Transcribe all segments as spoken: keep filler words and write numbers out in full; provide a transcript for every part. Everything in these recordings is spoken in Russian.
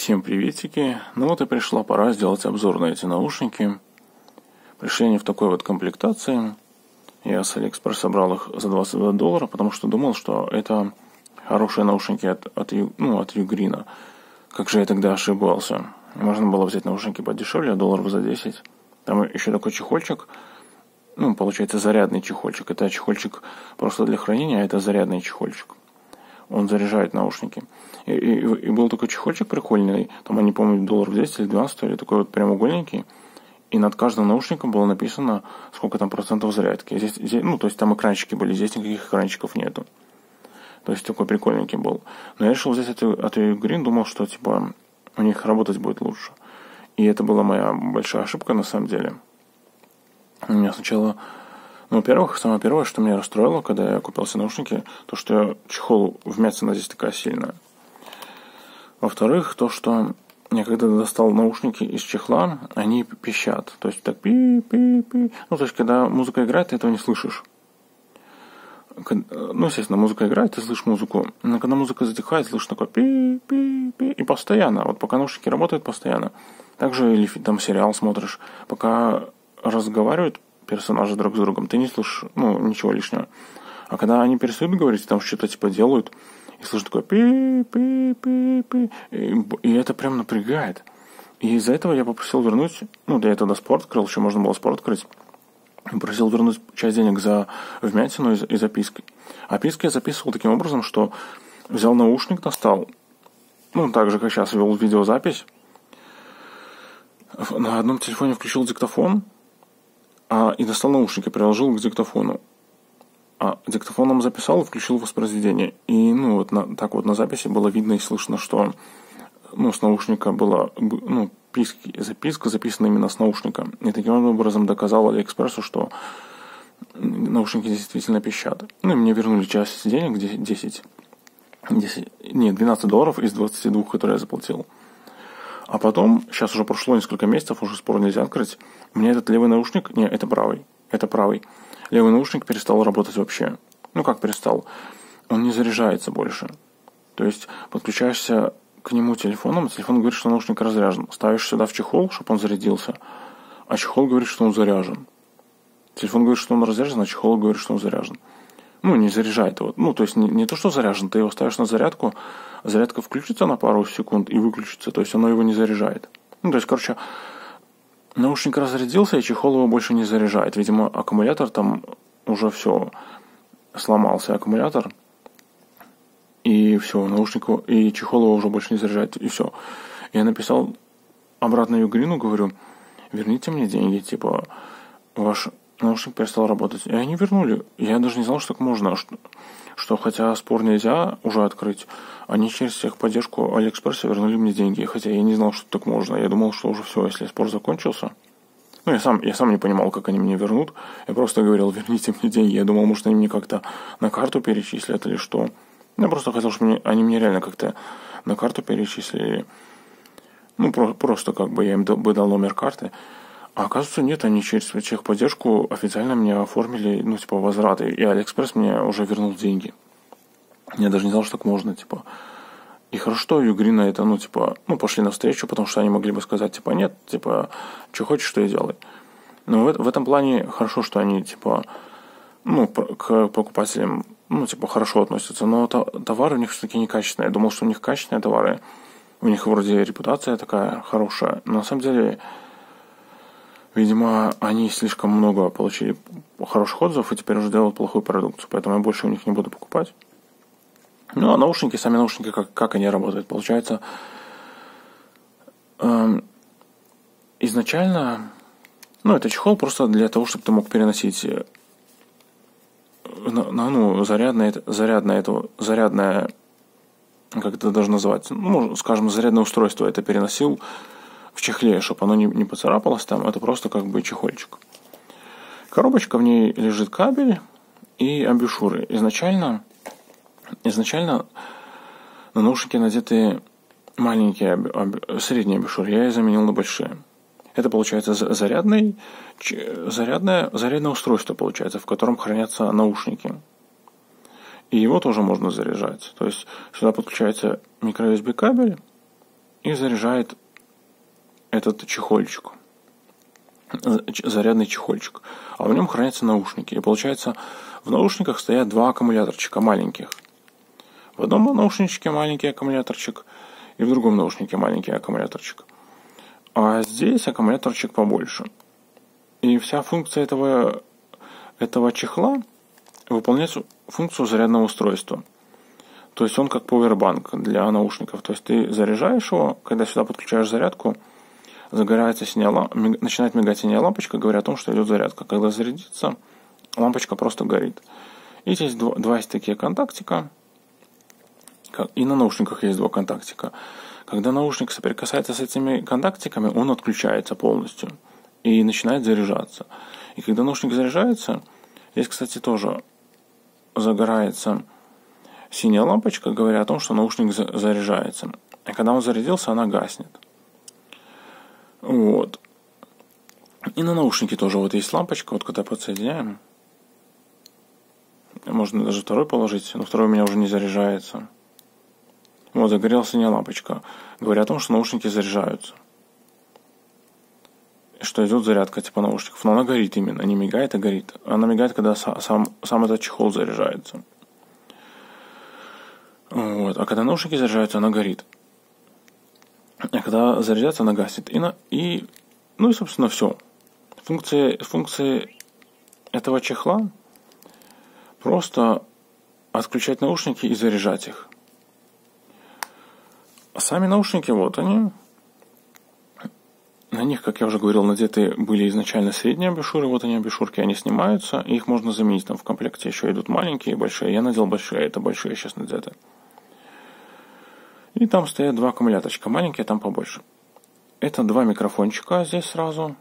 Всем приветики! Ну вот и пришла пора сделать обзор на эти наушники. Пришли они в такой вот комплектации. Я с Aliexpress собрал их за двадцать два доллара, потому что думал, что это хорошие наушники от, от, ну, от Югрина. Как же я тогда ошибался. Можно было взять наушники подешевле, долларов за десять. Там еще такой чехольчик, ну, получается зарядный чехольчик. Это чехольчик просто для хранения, а это зарядный чехольчик. Он заряжает наушники. И, и, и был такой чехольчик прикольный, там, я не помню, долларов десять или двенадцать, или такой вот прямоугольненький. И над каждым наушником было написано, сколько там процентов зарядки. Здесь, здесь, ну, то есть там экранчики были, здесь никаких экранчиков нету. То есть такой прикольненький был. Но я решил взять от, от Ugreen, думал, что типа у них работать будет лучше. И это была моя большая ошибка на самом деле. У меня сначала... Ну, во-первых, самое первое, что меня расстроило, когда я купил все наушники, то, что чехол вмятина здесь такая сильная. Во-вторых, то, что я когда достал наушники из чехла, они пищат. То есть так пи-пи-пи. Ну, то есть, когда музыка играет, ты этого не слышишь. Ну, естественно, музыка играет, ты слышишь музыку. Но когда музыка затихает, слышишь такое пи-пи-пи. И постоянно, вот пока наушники работают, постоянно. Также или там сериал смотришь, пока разговаривают персонажи друг с другом, ты не слышишь, ну, ничего лишнего. А когда они перестают говорить, там что-то типа делают, и слышишь такое пи-пи-пи-пи, и, и это прям напрягает. И из-за этого я попросил вернуть, ну, да, я тогда спорт открыл, еще можно было спорт открыть, попросил вернуть часть денег за вмятину и, и записки. А записки я записывал таким образом, что взял наушник, достал, ну, так же, как сейчас, вел видеозапись, на одном телефоне включил диктофон, А, и достал наушники, приложил к диктофону. А диктофоном записал и включил воспроизведение. И, ну, вот на, так вот на записи было видно и слышно, что, ну, с наушника была, ну, писк, записка записана именно с наушника. И таким образом доказал Алиэкспрессу, что наушники действительно пищат. Ну, и мне вернули часть денег, десять, десять, нет, двенадцать долларов из двадцати двух, которые я заплатил. А потом, сейчас уже прошло несколько месяцев, уже спор нельзя открыть, у меня этот левый наушник, не, это правый, это правый, левый наушник перестал работать вообще. Ну как перестал? Он не заряжается больше. То есть подключаешься к нему телефоном, телефон говорит, что наушник разряжен. Ставишь сюда в чехол, чтобы он зарядился, а чехол говорит, что он заряжен. Телефон говорит, что он разряжен, а чехол говорит, что он заряжен. Ну, не заряжает его. Ну, то есть не, не то, что заряжен, ты его ставишь на зарядку, зарядка включится на пару секунд и выключится, то есть оно его не заряжает. Ну, то есть, короче, наушник разрядился, и чехол его больше не заряжает. Видимо, аккумулятор там уже все, сломался аккумулятор, и все, наушник, и чехол его уже больше не заряжает, и все. Я написал обратно Югрину, говорю, верните мне деньги, типа, ваш... наушник перестал работать. И они вернули. Я даже не знал, что так можно. Что, что хотя спор нельзя уже открыть, они через техподдержку Алиэкспресса вернули мне деньги. Хотя я не знал, что так можно. Я думал, что уже все, если спор закончился. Ну, я сам, я сам не понимал, как они мне вернут. Я просто говорил, верните мне деньги. Я думал, может, они мне как-то на карту перечислят или что. Я просто хотел, чтобы они мне реально как-то на карту перечислили. Ну, про, просто как бы я им бы дал номер карты. А оказывается, нет, они через техподдержку официально меня оформили, ну, типа, возврат. И Алиэкспресс мне уже вернул деньги. Я даже не знал, что так можно, типа. И хорошо, Югрина это, ну, типа, ну, пошли навстречу, потому что они могли бы сказать, типа, нет, типа, что хочешь, что и делай. Но в, в этом плане хорошо, что они, типа, ну, к покупателям, ну, типа, хорошо относятся. Но товары у них все-таки некачественные. Я думал, что у них качественные товары. У них вроде репутация такая хорошая. Но на самом деле... Видимо, они слишком много получили хороших отзывов и теперь уже делают плохую продукцию, поэтому я больше у них не буду покупать. Ну, а наушники, сами наушники, как, как они работают? Получается, эм, изначально, ну, это чехол просто для того, чтобы ты мог переносить на, на, ну, зарядное, зарядное, это, зарядное, как это даже назвать, ну, скажем, зарядное устройство, это переносил в чехле, чтобы оно не, не поцарапалось там, это просто как бы чехольчик. Коробочка, в ней лежит кабель и амбушюры. Изначально, изначально на наушники надеты маленькие, об, средние амбушюры, я их заменил на большие. Это получается зарядный, зарядное, зарядное устройство, получается, в котором хранятся наушники. И его тоже можно заряжать. То есть сюда подключается микро ю эс би кабель, и заряжает этот чехольчик, зарядный чехольчик, а в нем хранятся наушники. И получается, в наушниках стоят два аккумуляторчика маленьких. В одном наушничке маленький аккумуляторчик, и в другом наушнике маленький аккумуляторчик. А здесь аккумуляторчик побольше. И вся функция этого, этого чехла выполняет функцию зарядного устройства. То есть он как пауэрбанк для наушников. То есть ты заряжаешь его, когда сюда подключаешь зарядку, загорается синяя ламп... начинает мигать синяя лампочка, говоря о том, что идет зарядка. Когда зарядится, лампочка просто горит. И здесь два, два есть такие контактика. И на наушниках есть два контактика. Когда наушник соприкасается с этими контактиками, он отключается полностью и начинает заряжаться. И когда наушник заряжается, здесь, кстати, тоже загорается синяя лампочка, говоря о том, что наушник заряжается. А когда он зарядился, она гаснет. Вот. И на наушнике тоже вот есть лампочка, вот когда подсоединяем. Можно даже второй положить, но второй у меня уже не заряжается. Вот, загорелась синяя лампочка, говоря о том, что наушники заряжаются. Что идет зарядка типа наушников. Но она горит именно, не мигает, а горит. Она мигает, когда сам, сам этот чехол заряжается. Вот. А когда наушники заряжаются, она горит. А когда заряжается, она гаснет. И на, и, ну и, собственно, все. Функции, функции этого чехла просто отключать наушники и заряжать их. Сами наушники, вот они. На них, как я уже говорил, надеты были изначально средние абишуры. Вот они, абишурки, они снимаются. И их можно заменить. Там в комплекте еще идут маленькие и большие. Я надел большие, это большие сейчас надеты. И там стоят два аккумуляторчика. Маленькие, там побольше. Это два микрофончика здесь сразу.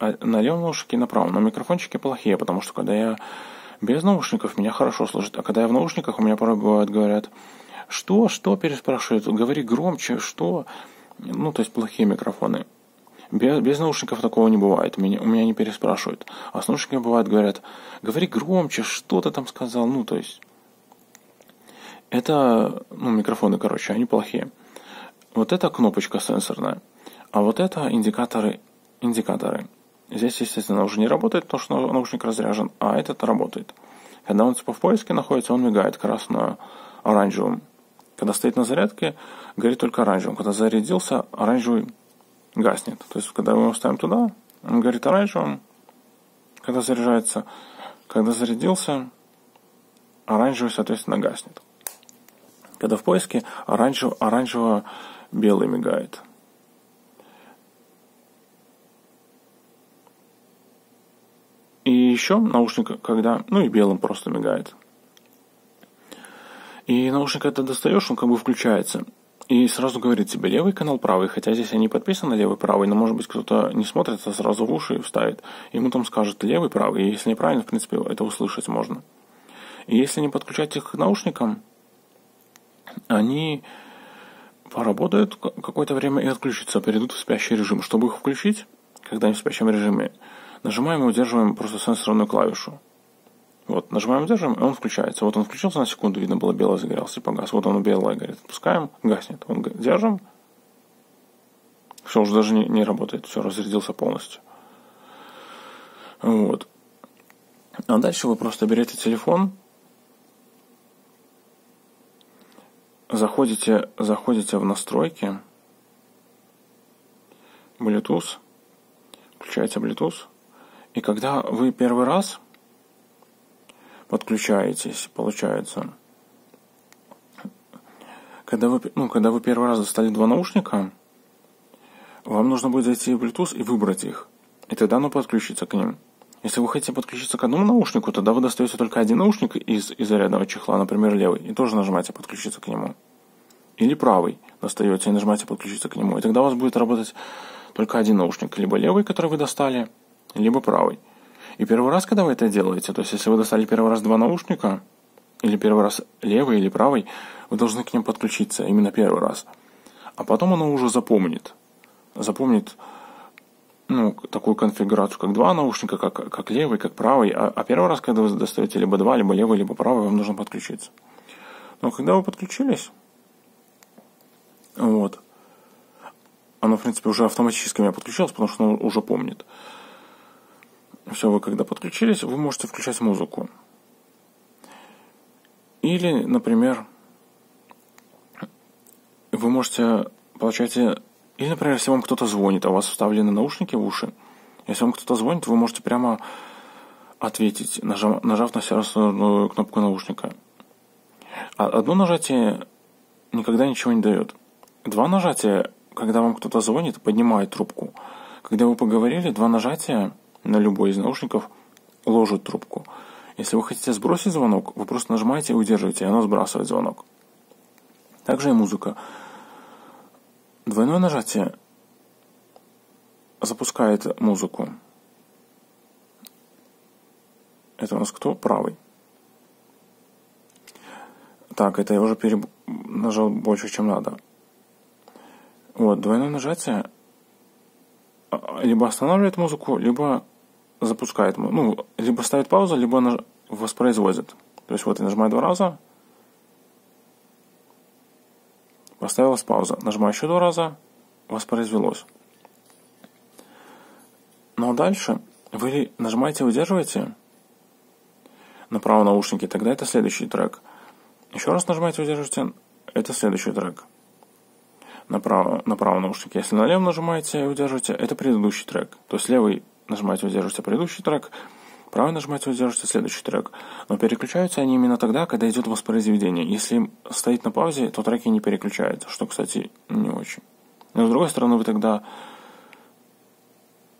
А на левом наушнике и на правом. Но микрофончики плохие, потому что когда я без наушников, меня хорошо слышит. А когда я в наушниках, у меня порой бывает, говорят... Что? Что? Переспрашивают. Говори громче. Что? Ну, то есть плохие микрофоны. Без, без наушников такого не бывает. Меня, у меня не переспрашивают. А с наушниками бывает, говорят, говори громче, что ты там сказал. Ну, то есть... Это, ну, микрофоны, короче, они плохие. Вот это кнопочка сенсорная. А вот это индикаторы. Индикаторы. Здесь, естественно, уже не работает, потому что наушник разряжен. А этот работает. Когда он типа в поиске находится, он мигает красно-оранжевым. Когда стоит на зарядке, горит только оранжевым. Когда зарядился, оранжевый гаснет. То есть, когда мы его ставим туда, он горит оранжевым. Когда заряжается, когда зарядился, оранжевый, соответственно, гаснет. Когда в поиске, оранжев, оранжево-белый мигает. И еще наушник, когда... Ну и белым просто мигает. И наушник, когда достаешь, он как бы включается. И сразу говорит тебе левый канал, правый. Хотя здесь они подписаны левый, правый. Но может быть кто-то не смотрит, а сразу в уши вставит. Ему там скажут левый, правый. И если неправильно, в принципе, это услышать можно. И если не подключать их к наушникам, они поработают какое-то время и отключатся. Перейдут в спящий режим. Чтобы их включить, когда они в спящем режиме, нажимаем и удерживаем просто сенсорную клавишу. Вот, нажимаем, держим, и он включается. Вот он включился на секунду, видно было, белый загорелся и погас. Вот он белый горит, отпускаем, гаснет. Он держим. Все, уже даже не, не работает, все, разрядился полностью. Вот. А дальше вы просто берете телефон, заходите, заходите в настройки, Bluetooth, включается Bluetooth, и когда вы первый раз подключаетесь, получается. Когда вы, ну, когда вы первый раз достали два наушника, вам нужно будет зайти в Bluetooth и выбрать их. И тогда оно подключится к ним. Если вы хотите подключиться к одному наушнику, тогда вы достаете только один наушник из, из зарядного чехла, например, левый, и тоже нажимаете подключиться к нему. Или правый достаете и нажимаете подключиться к нему. И тогда у вас будет работать только один наушник. Либо левый, который вы достали, либо правый. И первый раз, когда вы это делаете, то есть если вы достали первый раз два наушника, или первый раз левый или правый, вы должны к ним подключиться именно первый раз. А потом оно уже запомнит. Запомнит, ну, такую конфигурацию, как два наушника, как, как левый, как правый. А, а первый раз, когда вы достаете либо два, либо левый, либо правый, вам нужно подключиться. Но когда вы подключились, вот, оно, в принципе, уже автоматически у меня подключилось, потому что оно уже помнит. Все, вы когда подключились, вы можете включать музыку. Или, например, вы можете, получаете... Или, например, если вам кто-то звонит, а у вас вставлены наушники в уши, если вам кто-то звонит, вы можете прямо ответить, нажав, нажав на серверную кнопку наушника. Одно нажатие никогда ничего не дает. Два нажатия, когда вам кто-то звонит, поднимает трубку. Когда вы поговорили, два нажатия на любой из наушников ложит трубку. Если вы хотите сбросить звонок, вы просто нажимаете и удерживаете, и оно сбрасывает звонок. Также и музыка. Двойное нажатие запускает музыку. Это у нас кто? Правый. Так, это я уже переб... нажал больше, чем надо. Вот, двойное нажатие либо останавливает музыку, либо запускает, ну, либо ставит паузу, либо наж... воспроизводит. То есть вот я нажимаю два раза, поставилась пауза. Нажимаю еще два раза, воспроизвелось. Ну а дальше вы нажимаете и удерживаете направо наушники, тогда это следующий трек. Еще раз нажимаете и удерживаете, это следующий трек. Направо, направо наушники. Если налево нажимаете и удерживаете, это предыдущий трек. То есть левый нажимаете и удерживаете предыдущий трек, правый нажимаете и удерживаете следующий трек. Но переключаются они именно тогда, когда идет воспроизведение. Если стоит на паузе, то треки не переключаются, что, кстати, не очень. Но с другой стороны, вы тогда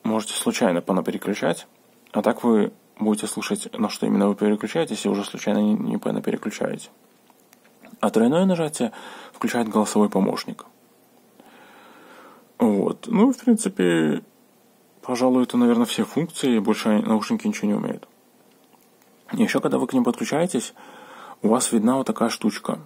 можете случайно понапереключать, а так вы будете слушать, на что именно вы переключаетесь, и уже случайно не, не понапереключаете. А тройное нажатие включает голосовой помощник. Вот. Ну, в принципе, пожалуй, это, наверное, все функции, больше наушники ничего не умеют. И еще, когда вы к ним подключаетесь, у вас видна вот такая штучка.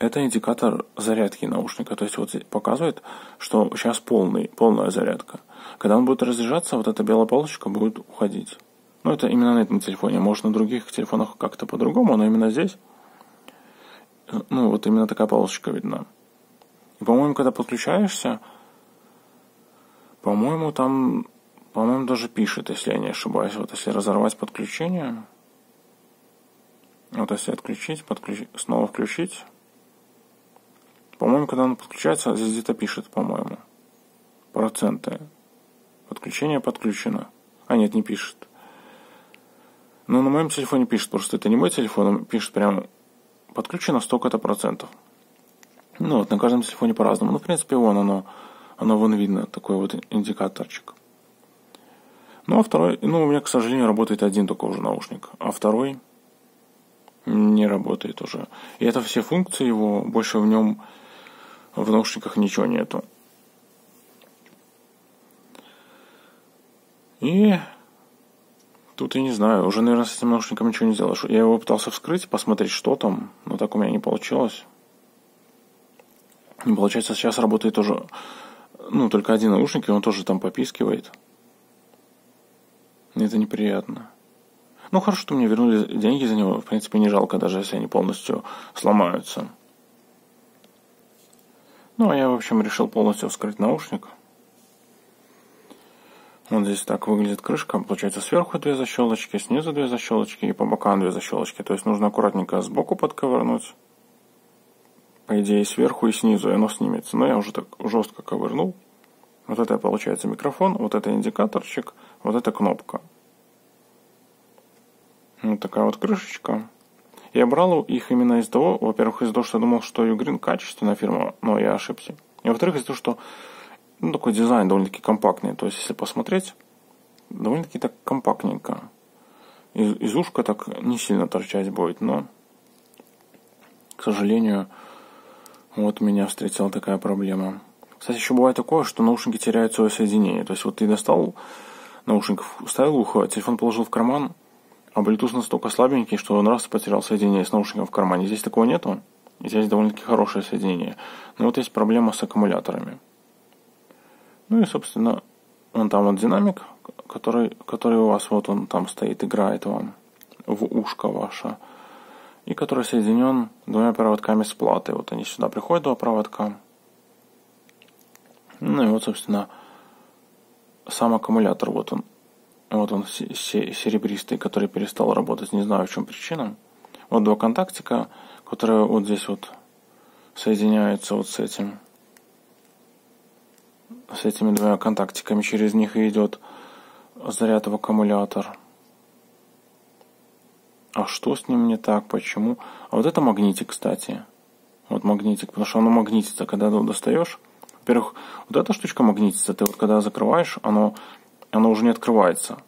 Это индикатор зарядки наушника. То есть вот показывает, что сейчас полный, полная зарядка. Когда он будет разряжаться, вот эта белая полосочка будет уходить. Ну, это именно на этом телефоне. Может, на других телефонах как-то по-другому, но именно здесь, ну, вот именно такая полосочка видна. И, по-моему, когда подключаешься, по-моему, там, по-моему, даже пишет, если я не ошибаюсь. Вот если разорвать подключение, вот если отключить, подключ... снова включить, по-моему, когда он подключается, здесь где-то пишет, по-моему, проценты. Подключение подключено. А, нет, не пишет. Но на моем телефоне пишет, просто это не мой телефон, он пишет прям подключено столько-то процентов. Ну вот, на каждом телефоне по-разному. Ну, в принципе, вон оно, оно вон видно, такой вот индикаторчик. Ну, а второй, ну, у меня, к сожалению, работает один только уже наушник, а второй не работает уже. И это все функции его, больше в нем, в наушниках ничего нету. И тут я не знаю, уже, наверное, с этим наушником ничего не сделаешь. Я его пытался вскрыть, посмотреть, что там, но так у меня не получилось. И получается, сейчас работает тоже, ну, только один наушник, и он тоже там попискивает. Это неприятно. Ну, хорошо, что мне вернули деньги за него. В принципе, не жалко, даже если они полностью сломаются. Ну, а я, в общем, решил полностью вскрыть наушник. Вот здесь так выглядит крышка. Получается, сверху две защелочки, снизу две защелочки и по бокам две защелочки. То есть нужно аккуратненько сбоку подковырнуть. По идее, сверху и снизу, и оно снимется. Но я уже так жестко ковырнул. Вот это получается микрофон, вот это индикаторчик, вот это кнопка. Вот такая вот крышечка. Я брал их именно из того, во-первых, из-за того, что я думал, что Ugreen качественная фирма, но я ошибся. И во-вторых, из-за того, что, ну, такой дизайн довольно-таки компактный. То есть, если посмотреть, довольно-таки так компактненько. Из, из ушка так не сильно торчать будет, но, к сожалению... Вот меня встретила такая проблема. Кстати, еще бывает такое, что наушники теряют свое соединение. То есть вот ты достал наушник, вставил ухо, телефон положил в карман, а Bluetooth настолько слабенький, что он раз потерял соединение с наушником в кармане. Здесь такого нету. Здесь довольно-таки хорошее соединение. Но вот есть проблема с аккумуляторами. Ну и, собственно, вон там вот динамик, который, который у вас вот он там стоит, играет вам в ушко ваше. И который соединен двумя проводками с платой. Вот они сюда приходят, два проводка. Ну и вот, собственно, сам аккумулятор, вот он. Вот он серебристый, который перестал работать, не знаю, в чем причина. Вот два контактика, которые вот здесь вот соединяются вот с этим. С этими двумя контактиками, через них идет заряд в аккумулятор. А что с ним не так, почему? А вот это магнитик, кстати. Вот магнитик, потому что оно магнитится, когда его достаешь. Во-первых, вот эта штучка магнитится, ты вот когда закрываешь, оно... Оно уже не открывается.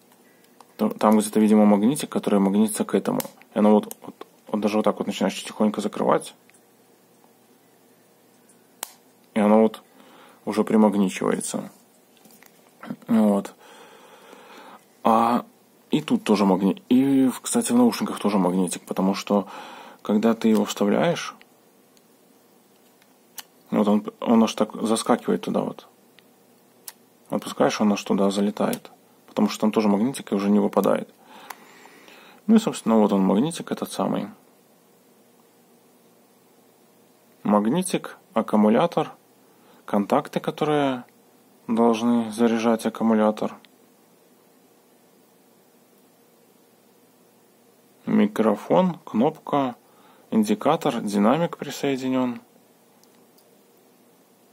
Там где-то, видимо, магнитик, который магнитится к этому. И оно вот, вот, вот даже вот так вот начинаешь тихонько закрывать. И оно вот уже примагничивается. Вот. А и тут тоже магнитик. И, кстати, в наушниках тоже магнитик. Потому что, когда ты его вставляешь, вот он, он аж так заскакивает туда вот. Отпускаешь, он аж туда залетает. Потому что там тоже магнитик и уже не выпадает. Ну и, собственно, вот он магнитик, этот самый. Магнитик, аккумулятор, контакты, которые должны заряжать аккумулятор. Микрофон, кнопка, индикатор, динамик присоединен.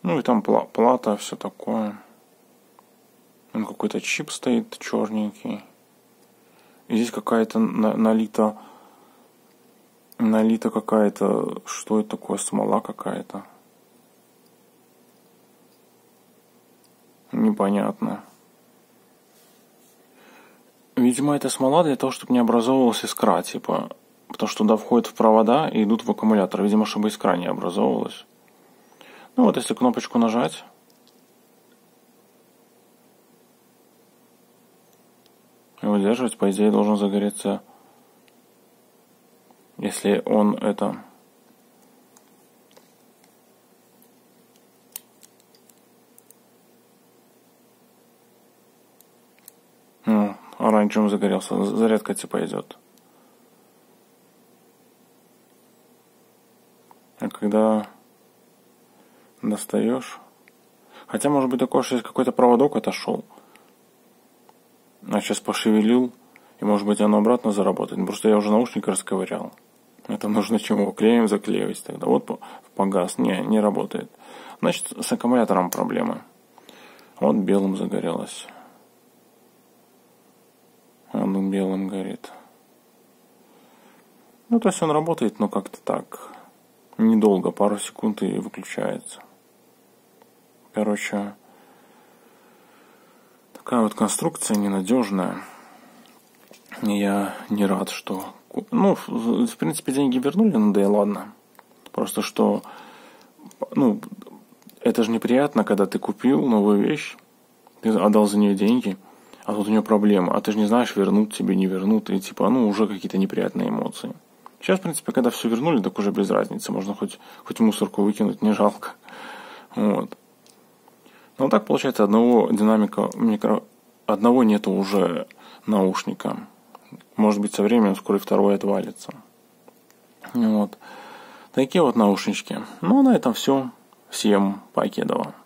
Ну и там пла- плата, все такое. Он какой-то чип стоит черненький. И здесь какая-то на налита... Налита какая-то... Что это такое? Смола какая-то. Непонятно. Видимо, это смола для того, чтобы не образовывалась искра, типа. Потому что туда входят в провода и идут в аккумулятор. Видимо, чтобы искра не образовывалась. Ну вот, если кнопочку нажать... Удерживать, по идее, должен загореться, если он это ну, оранжевым загорелся, зарядка типа идет. А когда достаешь, хотя может быть такое, что если какой-то проводок отошел, а сейчас пошевелил, и может быть оно обратно заработает. Просто я уже наушник расковырял. Это нужно чему? Клеем заклеивать тогда. Вот погас. Не, не работает. Значит, с аккумулятором проблемы. Вот белым загорелось. Оно белым горит. Ну, то есть он работает, но как-то так. Недолго, пару секунд и выключается. Короче... Такая вот конструкция ненадежная. Я не рад, что... Ну, в принципе, деньги вернули, ну да и ладно. Просто что... Ну, это же неприятно, когда ты купил новую вещь, ты отдал за нее деньги, а тут у нее проблема. А ты же не знаешь, вернут тебе, не вернут. И типа, ну, уже какие-то неприятные эмоции. Сейчас, в принципе, когда все вернули, так уже без разницы. Можно хоть, хоть мусорку выкинуть, не жалко. Вот. Ну так получается, одного динамика микро... одного нету уже наушника. Может быть, со временем вскоре второй отвалится. Вот. Такие вот наушнички. Ну, на этом все. Всем покедова.